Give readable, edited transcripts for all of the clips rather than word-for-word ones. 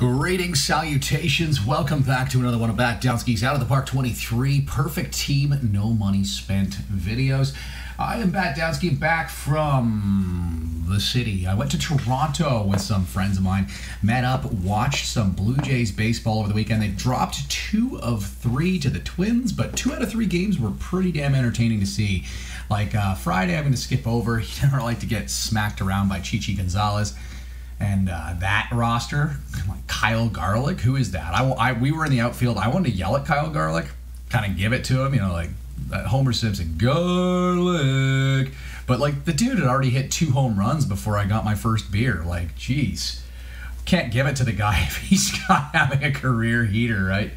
Greetings, salutations. Welcome back to another one of Bat Downski's Out of the Park 23 Perfect Team No Money Spent videos. I am Bat Downsky, back from the city. I went to Toronto with some friends of mine, met up, watched some Blue Jays baseball over the weekend. They dropped 2 of 3 to the Twins, but 2 out of 3 games were pretty damn entertaining to see. Like Friday, I'm going to skip over. You never like to get smacked around by Chi Chi Gonzalez. And that roster, like Kyle Garlick, who is that? We were in the outfield. I wanted to yell at Kyle Garlick, kind of give it to him, you know, like Homer Simpson, Garlick. But like the dude had already hit 2 home runs before I got my first beer. Like, geez, can't give it to the guy if he's not having a career heater, right?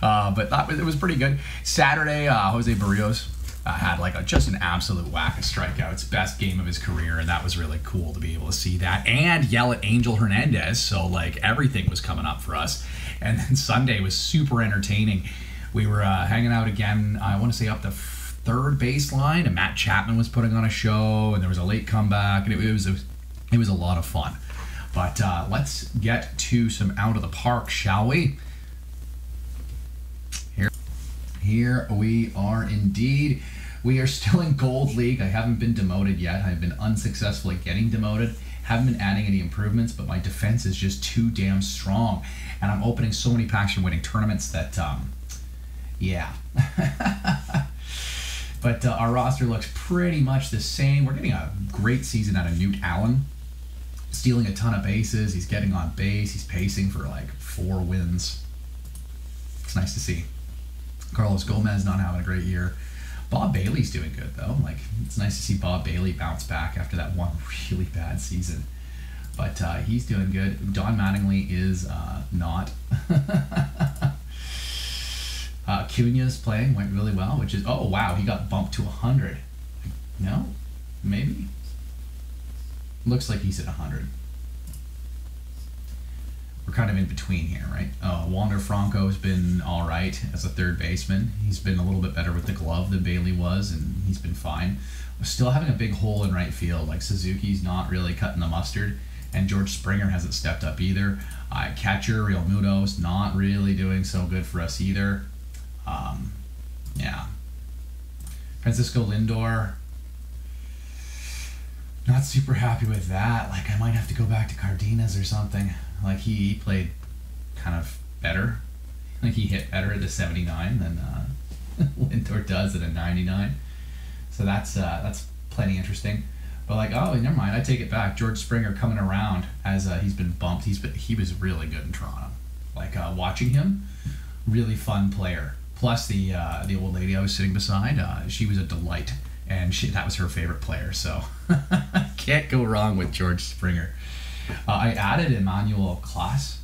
But it was pretty good. Saturday, Jose Barrios had like just an absolute whack of strikeouts, best game of his career, and that was really cool to be able to see that and yell at Angel Hernandez. So like everything was coming up for us. And then Sunday was super entertaining. We were hanging out again, I want to say up the third baseline, and Matt Chapman was putting on a show, and there was a late comeback, and it was a lot of fun. But let's get to some Out of the Park, shall we? Here we are indeed. We are still in Gold League. I haven't been demoted yet. I've been unsuccessful at getting demoted. Haven't been adding any improvements, but my defense is just too damn strong. And I'm opening so many packs from winning tournaments that, yeah. But our roster looks pretty much the same. We're getting a great season out of Newt Allen. Stealing a ton of bases. He's getting on base. He's pacing for like 4 wins. It's nice to see. Carlos Gomez not having a great year. Bob Bailey's doing good, though. Like, it's nice to see Bob Bailey bounce back after that one really bad season. But he's doing good. Don Mattingly is not. Cunha's playing, went really well, which is, oh, wow, he got bumped to 100. No? Maybe? Looks like he's at 100. We're kind of in between here, right? Wander Franco has been all right as a third baseman. He's been a little bit better with the glove than Bailey was, and he's been fine. We're still having a big hole in right field. Like, Suzuki's not really cutting the mustard, and George Springer hasn't stepped up either. Catcher Real Muñoz not really doing so good for us either. Yeah. Francisco Lindor, not super happy with that. Like, I might have to go back to Cardenas or something. Like, he played kind of better. Like, he hit better at the 79 than Lindor does at a 99. So that's plenty interesting. But like, oh, never mind, I take it back. George Springer coming around as he's been bumped. He was really good in Toronto. Like, watching him, really fun player. Plus the old lady I was sitting beside, she was a delight, and that was her favorite player. So can't go wrong with George Springer. I added Emmanuel Clase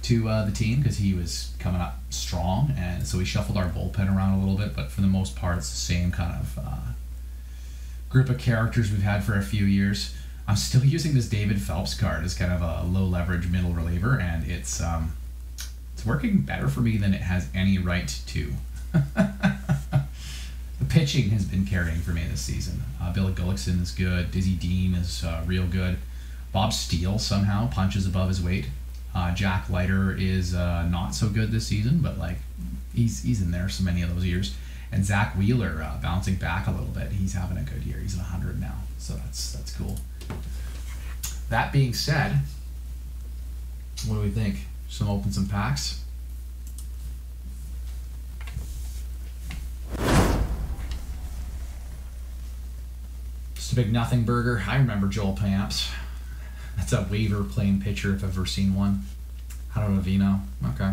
to the team because he was coming up strong, and so we shuffled our bullpen around a little bit, but for the most part it's the same kind of group of characters we've had for a few years. I'm still using this David Phelps card as kind of a low leverage middle reliever, and it's working better for me than it has any right to. The pitching has been carrying for me this season. Bill Gullickson is good. Dizzy Dean is real good. Bob Steele somehow punches above his weight. Jack Leiter is not so good this season, but like he's in there so many of those years. And Zach Wheeler bouncing back a little bit. He's having a good year. He's at 100 now, so that's cool. That being said, what do we think? Should we open some packs? A big nothing burger. I remember Joel Pamps. That's a waiver playing pitcher if I've ever seen one. Out of Trevino. Okay.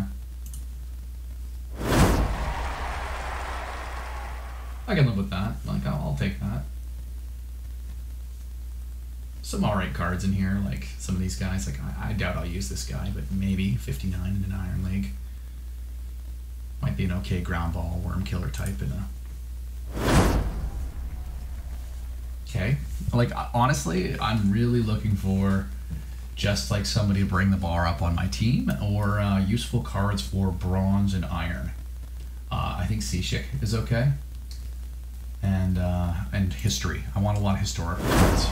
I can live with that. Like, I'll take that. Some alright cards in here. Like, some of these guys. Like, I doubt I'll use this guy, but maybe 59 in an Iron League. Might be an okay ground ball, worm killer type in a. Okay, like honestly, I'm really looking for just like somebody to bring the bar up on my team, or useful cards for bronze and iron. I think Cishik is okay, and history. I want a lot of historical cards.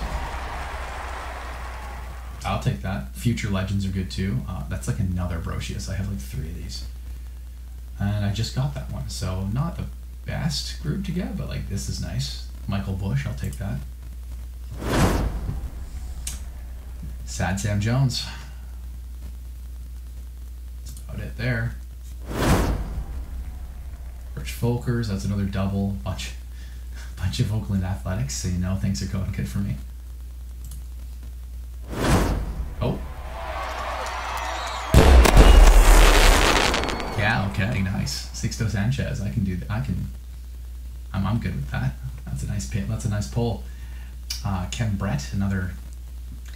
I'll take that. Future Legends are good too. That's like another Brocious. I have like three of these. And I just got that one. So not the best group to get, but like this is nice. Michael Bush, I'll take that. Sad Sam Jones. That's about it there. Rich Folkers, that's another double. Bunch of Oakland Athletics, so you know things are going good for me. Oh. Yeah, okay, nice. Sixto Sanchez, I can do that. I'm good with that. That's a nice pit. That's a nice pull. Ken Brett, another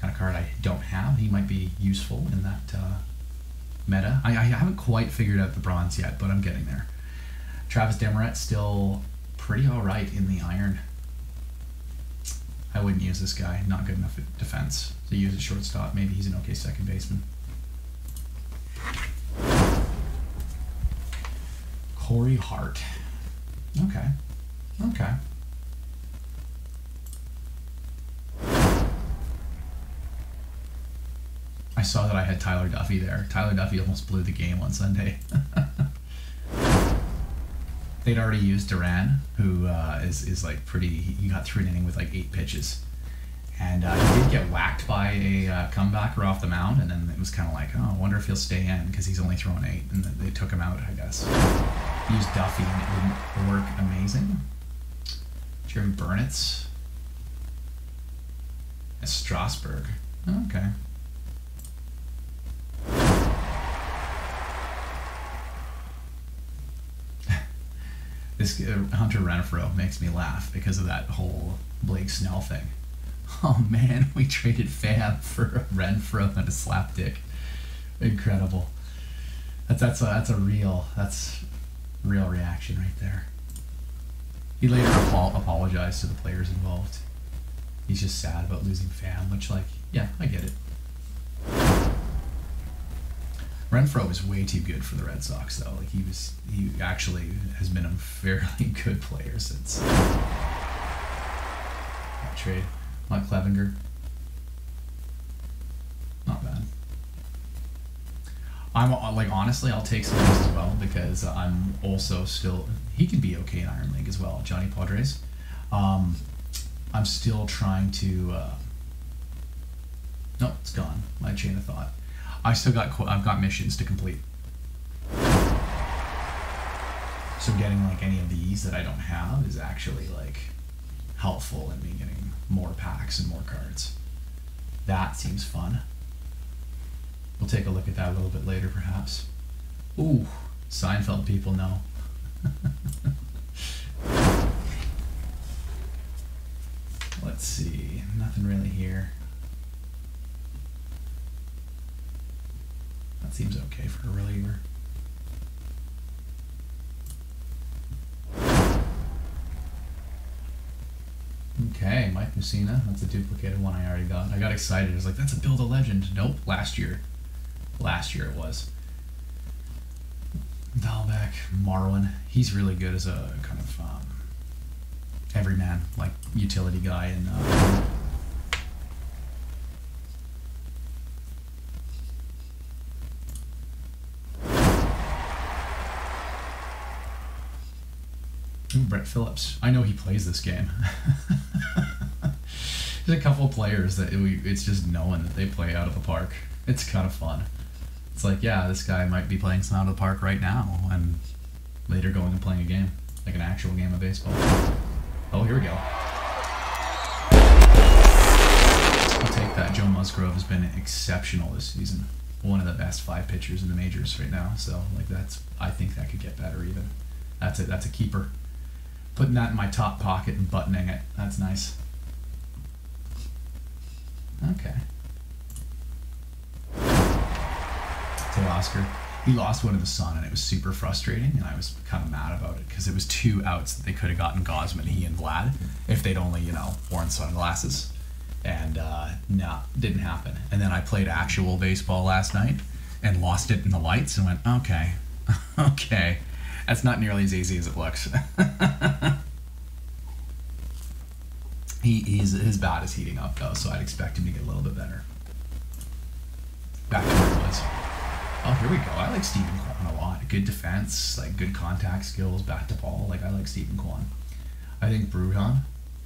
kind of card I don't have. He might be useful in that meta. I haven't quite figured out the bronze yet, but I'm getting there. Travis Demerit, still pretty alright in the iron. I wouldn't use this guy. Not good enough at defense. So use a shortstop. Maybe he's an okay second baseman. Corey Hart. Okay. Okay. I saw that I had Tyler Duffy there. Tyler Duffy almost blew the game on Sunday. They'd already used Duran, who is like pretty. He got through an inning with like 8 pitches, and he did get whacked by a comebacker off the mound. And then it was kind of like, oh, I wonder if he'll stay in because he's only thrown 8, and they took him out, I guess. Used Duffy and it didn't work amazing. Jeremy Burnitz. At Strasburg. Okay. This Hunter Renfroe makes me laugh because of that whole Blake Snell thing. Oh man, we traded Pham for a Renfroe and a slapdick. Incredible. That's a real reaction right there. He later apologized to the players involved. He's just sad about losing Pham, which like, yeah, I get it. Renfroe was way too good for the Red Sox, though. Like he actually has been a fairly good player since that trade. Mike Clevinger, not bad. I'm like honestly, I'll take some of this as well because I'm also still. He could be okay in Iron League as well, Johnny Padres. I'm still trying to. No, it's gone. My chain of thought. I've got missions to complete. So getting like any of these that I don't have is actually like helpful in me getting more packs and more cards. That seems fun. We'll take a look at that a little bit later perhaps. Ooh, Seinfeld people know. Let's see, nothing really here. That seems okay for a reliever. Okay, Mike Mussina. That's a duplicated one I already got. I got excited. I was like, that's a Build a Legend. Nope, last year. Last year it was. Dahlbeck, Marwin. He's really good as a kind of everyman, like utility guy and... Ooh, Brett Phillips. I know he plays this game. There's a couple players that it's just knowing that they play Out of the Park. It's kind of fun. It's like, yeah, this guy might be playing some Out of the Park right now and later going and playing a game, like an actual game of baseball. Oh, here we go. I'll take that. Joe Musgrove has been exceptional this season. One of the best 5 pitchers in the majors right now. So, like, I think that could get better even. That's it. That's a keeper. Putting that in my top pocket and buttoning it. That's nice. Okay. Taylor Oscar. He lost one in the sun and it was super frustrating and I was kind of mad about it because it was 2 outs that they could have gotten Gosman, he and Vlad, if they'd only, you know, worn sunglasses. And nah, didn't happen. And then I played actual baseball last night and lost it in the lights and went, okay, okay. That's not nearly as easy as it looks. His bat is heating up though, so I'd expect him to get a little bit better. back to where it was. Oh, here we go. I like Stephen Kwan a lot. Good defense, like good contact skills, back to ball. Like, I like Stephen Kwan. I think Bruton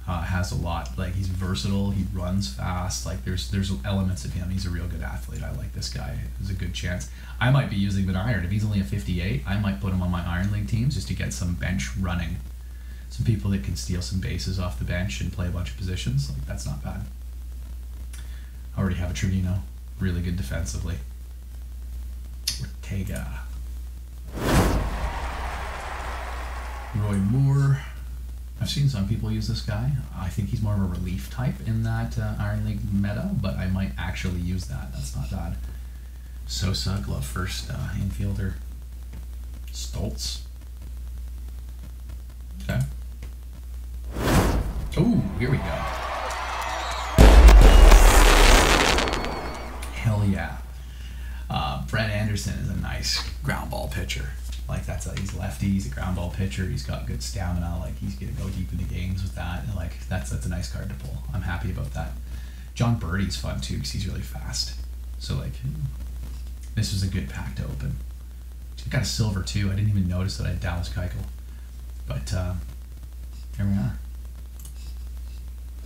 has a lot. Like, he's versatile. He runs fast. Like, there's elements of him. He's a real good athlete. I like this guy. There's a good chance. I might be using an iron. If he's only a 58, I might put him on my Iron League teams just to get some bench running. Some people that can steal some bases off the bench and play a bunch of positions. Like, that's not bad. I already have a Trevino. Really good defensively. Ortega. Roy Moore. I've seen some people use this guy. I think he's more of a relief type in that Iron League meta, but I might actually use that. That's not bad. Sosa, glove first infielder. Stoltz. Okay. Oh, here we go. Hell yeah. Brett Anderson is a nice ground ball pitcher. Like, he's lefty, he's a ground ball pitcher, he's got good stamina, like, he's gonna go deep into games with that, and like, that's a nice card to pull. I'm happy about that. John Birdie's fun too, because he's really fast. So like, this was a good pack to open. I got a silver too, I didn't even notice that I had Dallas Keuchel. But, here we are.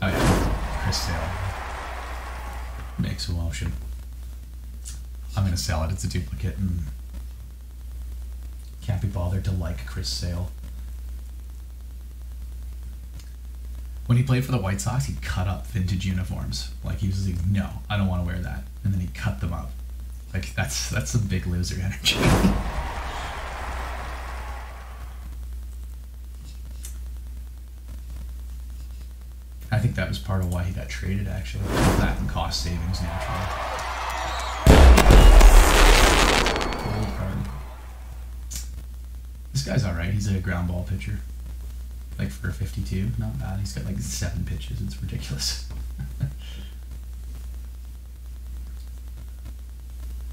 Oh yeah, Chris Sale. Makes a motion. I'm gonna sell it, it's a duplicate, and can't be bothered to like Chris Sale. When he played for the White Sox, he cut up vintage uniforms. Like, he was like, no, I don't want to wear that. And then he cut them up. Like, that's some big loser energy. I think that was part of why he got traded, actually. That and cost savings, naturally. This guy's alright, he's a ground ball pitcher. Like, for a 52, not bad. He's got like 7 pitches, it's ridiculous.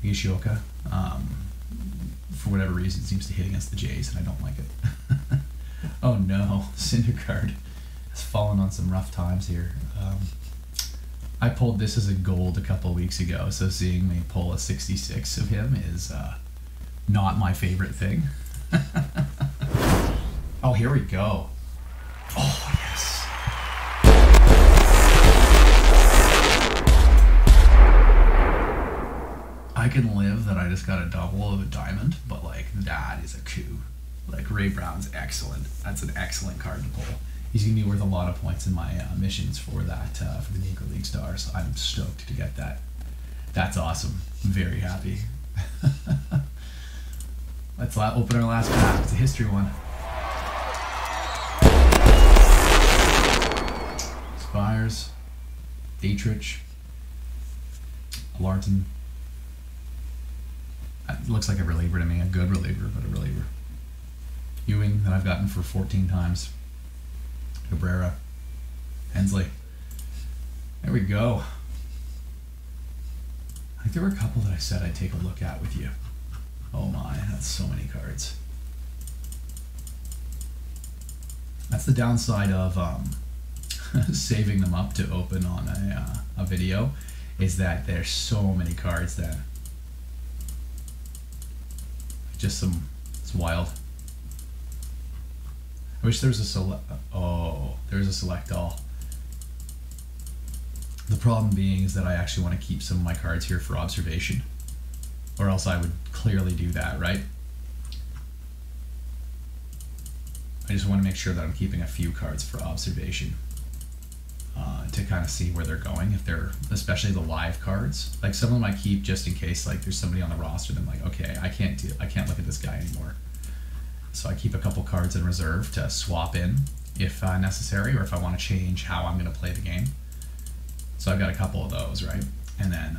Ishioka, for whatever reason, seems to hit against the Jays, and I don't like it. Oh no, Syndergaard has fallen on some rough times here. I pulled this as a gold a couple weeks ago, so seeing me pull a 66 of him is not my favorite thing. Oh, here we go. Oh, yes. I can live that I just got a double of a diamond, but like, that is a coup. Like, Ray Brown's excellent. That's an excellent card to pull. He's gonna be worth a lot of points in my missions for that, for the Negro League Stars. I'm stoked to get that. That's awesome. I'm very happy. Let's open our last pack. It's a history one. Spires, Dietrich, Larton. That looks like a reliever to me. A good reliever, but a reliever. Ewing, that I've gotten for 14 times. Cabrera, Hensley. There we go. I think there were a couple that I said I'd take a look at with you. Oh my, that's so many cards. That's the downside of saving them up to open on a video, is that there's so many cards there. Just it's wild. I wish there was a select, oh, there's a select all. The problem being is that I actually want to keep some of my cards here for observation. Or else I would clearly do that, right? I just want to make sure that I'm keeping a few cards for observation to kind of see where they're going, if they're, especially the live cards. Like, some of them I keep just in case, like, there's somebody on the roster that I'm like, okay, I can't look at this guy anymore. So I keep a couple cards in reserve to swap in if necessary, or if I want to change how I'm going to play the game. So I've got a couple of those, right? And then,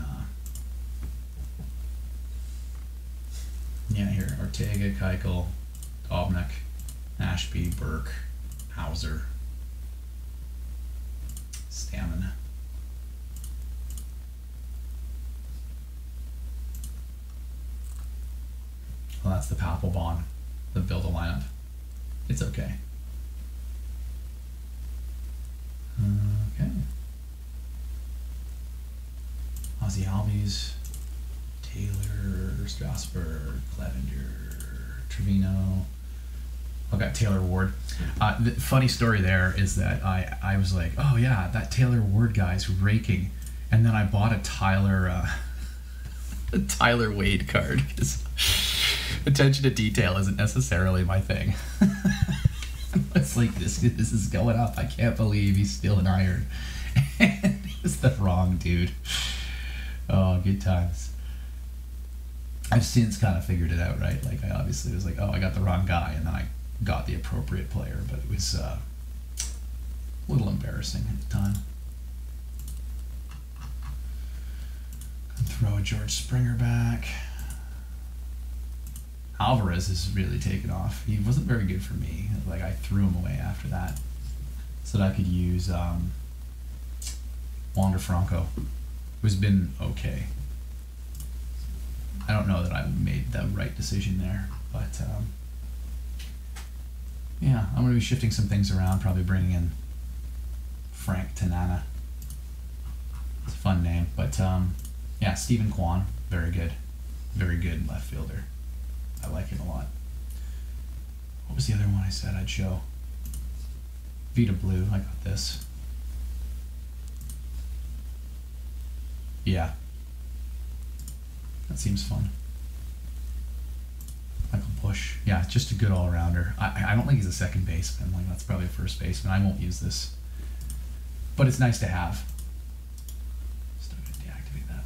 yeah, here, Ortega, Keuchel, Dobnik, Ashby, Burke, Hauser, Stammen. Well, that's the Papelbon, the build a lineup. It's okay. Okay. Ozzy Albies, Taylor, Strasburg, Clevenger, Trevino. I've got Taylor Ward. The funny story there is that I was like, oh yeah, that Taylor Ward guy's raking. And then I bought a Tyler Wade card. Attention to detail isn't necessarily my thing. It's like, this is going up. I can't believe he's still an iron. And he's the wrong dude. Oh, good times. I've since kind of figured it out, right? Like, I obviously was like, oh, I got the wrong guy, and then I got the appropriate player, but it was a little embarrassing at the time. Throw George Springer back. Alvarez has really taken off. He wasn't very good for me. Like, I threw him away after that, so that I could use Wander Franco, who's been okay. I don't know that I made the right decision there, but yeah, I'm going to be shifting some things around, probably bringing in Frank Tanana. It's a fun name, but yeah, Stephen Kwan, very good left fielder. I like him a lot. What was the other one I said I'd show? Vita Blue, I got this. Yeah. That seems fun. Michael Bush. Yeah, just a good all-rounder. I don't think he's a second baseman. Like, that's probably a first baseman. I won't use this. But it's nice to have. Still gonna deactivate that.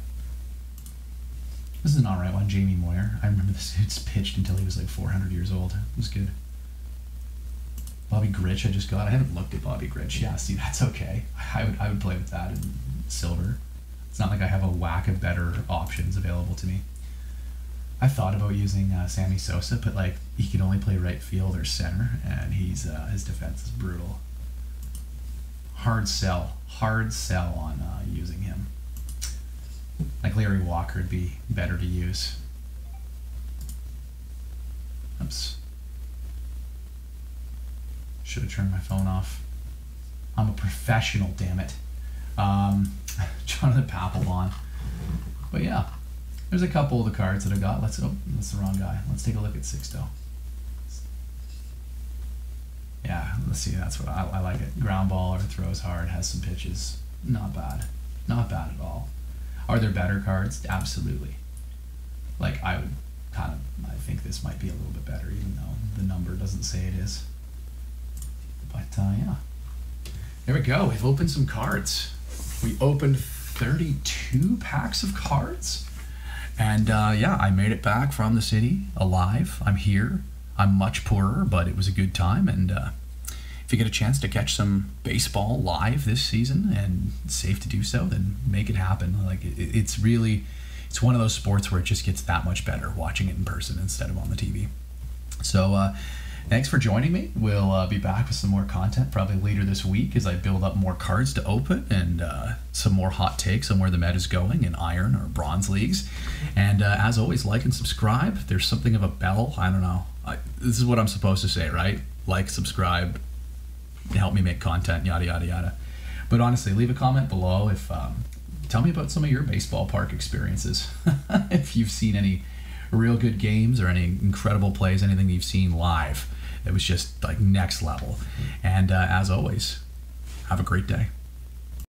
This is an alright one, Jamie Moyer. I remember this dude's pitched until he was like 400 years old. It was good. Bobby Gritch I just got. I haven't looked at Bobby Gritch. Yeah, see, that's okay. I would play with that in silver. It's not like I have a whack of better options available to me. I thought about using Sammy Sosa, but like, he can only play right field or center, and he's his defense is brutal. Hard sell on using him. Like, Larry Walker would be better to use. Oops. Should have turned my phone off. I'm a professional, damn it. Jonathan Papelbon. But yeah, there's a couple of the cards that I got. Let's, oh, that's the wrong guy. Let's take a look at Sixto. Yeah, let's see, that's what I like it. Ground baller, throws hard, has some pitches. Not bad. Not bad at all. Are there better cards? Absolutely. Like, I would kind of, I think this might be a little bit better, even though the number doesn't say it is. But yeah. There we go, we've opened some cards. We opened 32 packs of cards. And yeah, I made it back from the city alive. I'm here. I'm much poorer, but it was a good time. And if you get a chance to catch some baseball live this season, and it's safe to do so, then make it happen. Like, it's really, it's one of those sports where it just gets that much better watching it in person instead of on the TV. So thanks for joining me. We'll be back with some more content probably later this week as I build up more cards to open, and some more hot takes on where the Met is going in Iron or Bronze Leagues. And as always, like and subscribe. There's something of a bell. I don't know. This is what I'm supposed to say, right? Like, subscribe, help me make content, yada, yada, yada. But honestly, leave a comment below. If tell me about some of your baseball park experiences. If you've seen any real good games or any incredible plays, anything you've seen live that was just like next level. And as always, have a great day.